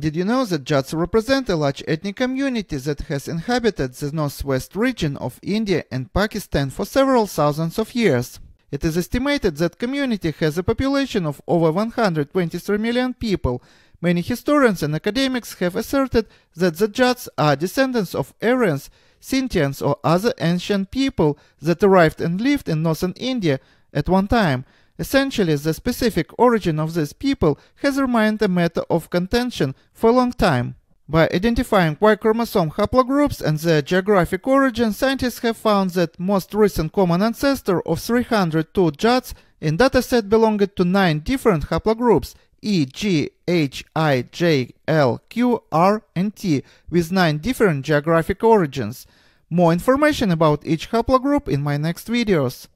Did you know that Jats represent a large ethnic community that has inhabited the northwest region of India and Pakistan for several thousands of years? It is estimated that community has a population of over 123 million people. Many historians and academics have asserted that the Jats are descendants of Aryans, Scythians or other ancient people that arrived and lived in northern India at one time. Essentially, the specific origin of these people has remained a matter of contention for a long time. By identifying Y-chromosome haplogroups and their geographic origin, scientists have found that most recent common ancestor of 302 Jats in dataset belonged to 9 different haplogroups E, G, H, I, J, L, Q, R, and T with 9 different geographic origins. More information about each haplogroup in my next videos.